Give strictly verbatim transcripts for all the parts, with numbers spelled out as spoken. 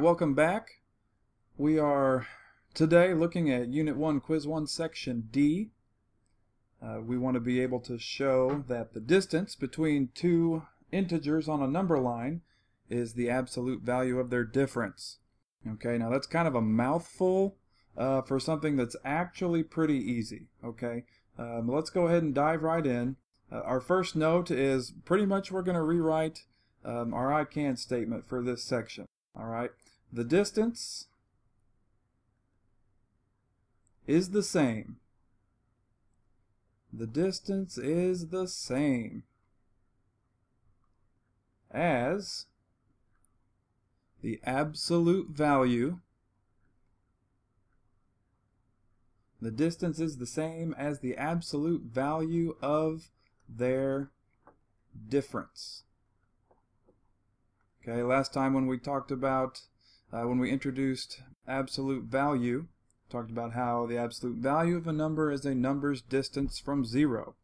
Alright, welcome back. We are today looking at Unit one, Quiz one, Section D. Uh, we want to be able to show that the distance between two integers on a number line is the absolute value of their difference. Okay, now that's kind of a mouthful uh, for something that's actually pretty easy. Okay, um, let's go ahead and dive right in. Uh, our first note is pretty much we're going to rewrite um, our I can statement for this section. Alright, the distance is the same. The distance is the same as the absolute value. The distance is the same as the absolute value of their difference. Okay, last time when we talked about, uh, when we introduced absolute value, talked about how the absolute value of a number is a number's distance from zero.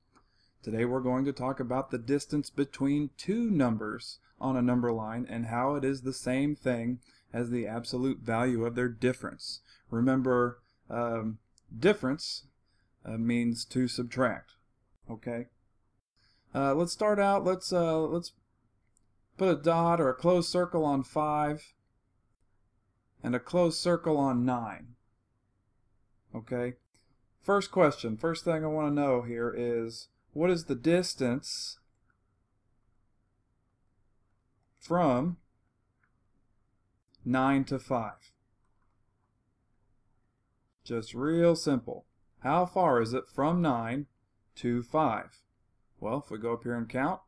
Today we're going to talk about the distance between two numbers on a number line and how it is the same thing as the absolute value of their difference. Remember, um, difference uh, means to subtract. Okay. Uh, let's start out. Let's uh, let's. Put a dot or a closed circle on five and a closed circle on nine. Okay, first question, first thing I want to know here is what is the distance from nine to five? Just real simple. How far is it from nine to five? Well, if we go up here and count,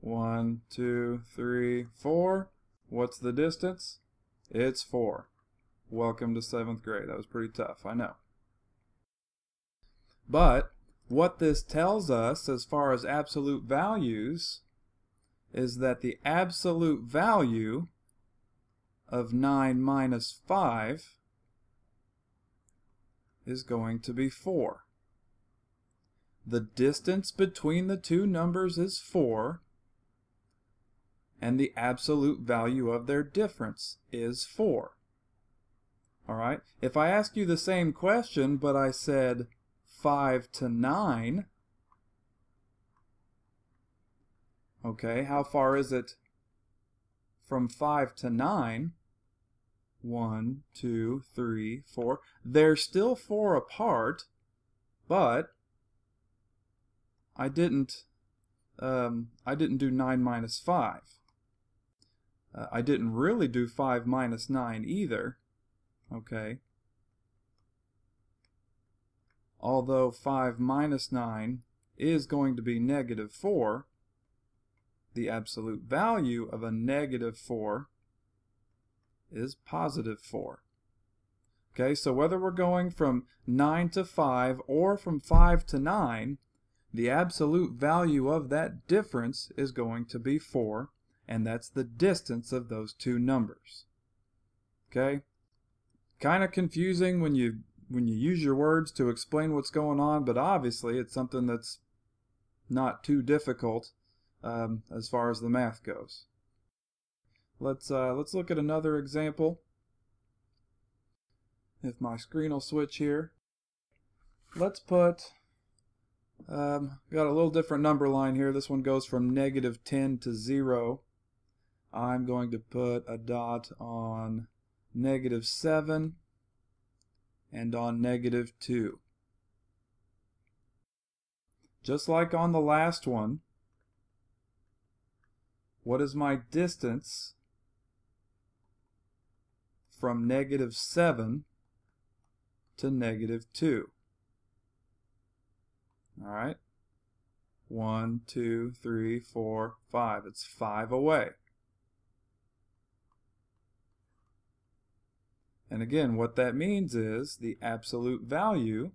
One, two, three, four. What's the distance? It's four. Welcome to seventh grade. That was pretty tough, I know. But what this tells us as far as absolute values is that the absolute value of nine minus five is going to be four. The distance between the two numbers is four. And the absolute value of their difference is four. Alright, if I ask you the same question, but I said five to nine, okay, how far is it from five to nine? one, two, three, four. They're still four apart, but I didn't, um, I didn't do nine minus five. Uh, I didn't really do five minus nine either, okay? Although five minus nine is going to be negative four, the absolute value of a negative four is positive four. Okay, so whether we're going from nine to five or from five to nine, the absolute value of that difference is going to be four. And that's the distance of those two numbers. Okay? Kind of confusing when you when you use your words to explain what's going on, but obviously it's something that's not too difficult um, as far as the math goes. Let's uh, let's look at another example. If my screen will switch here, let's put. Um, got a little different number line here. This one goes from negative ten to zero. I'm going to put a dot on negative seven and on negative two. Just like on the last one, what is my distance from negative seven to negative two? Alright, one, two, three, four, five. It's five away. And again, what that means is the absolute value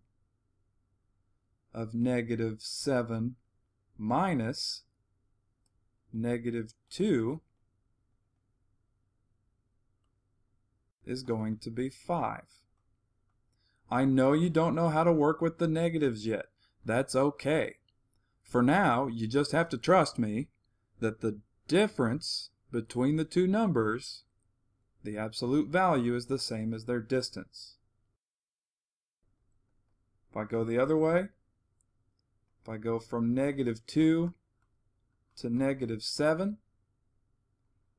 of negative seven minus negative two is going to be five. I know you don't know how to work with the negatives yet. That's okay. For now, you just have to trust me that the difference between the two numbers The absolute value is the same as their distance. If I go the other way, if I go from negative two to negative seven,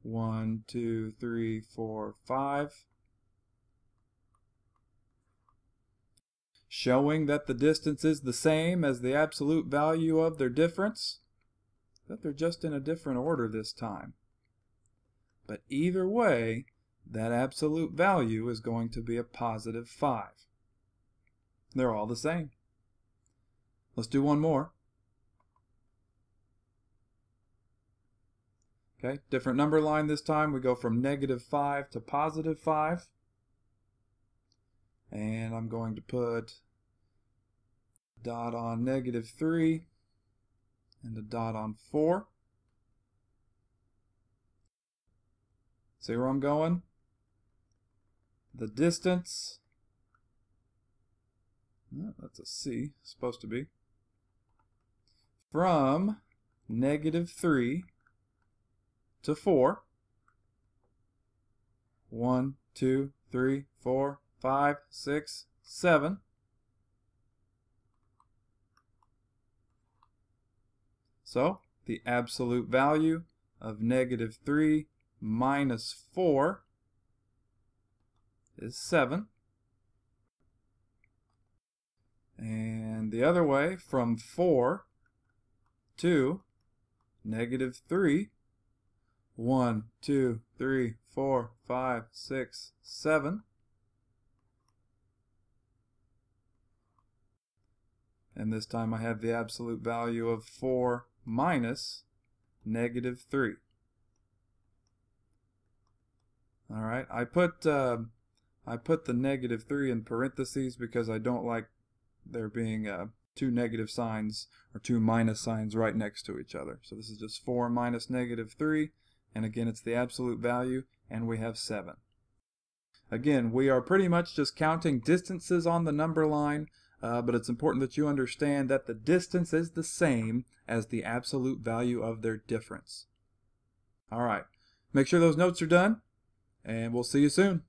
one, two, three, four, five, showing that the distance is the same as the absolute value of their difference, that they're just in a different order this time. But either way, that absolute value is going to be a positive five. They're all the same. Let's do one more. Okay, different number line this time. We go from negative five to positive five. And I'm going to put a dot on negative three and a dot on four. See where I'm going? The distance, oh, that's a C, it's supposed to be, from negative three to four. one, two, three, four, five, six, seven. So the absolute value of negative three minus four is seven. And the other way, from four to negative three, one, two, three, four, five, six, seven. And this time I have the absolute value of four minus negative three. All right, I put uh, I put the negative three in parentheses because I don't like there being uh, two negative signs or two minus signs right next to each other. So this is just four minus negative three, and again it's the absolute value, and we have seven. Again, we are pretty much just counting distances on the number line. Uh, but it's important that you understand that the distance is the same as the absolute value of their difference. All right, make sure those notes are done, and we'll see you soon.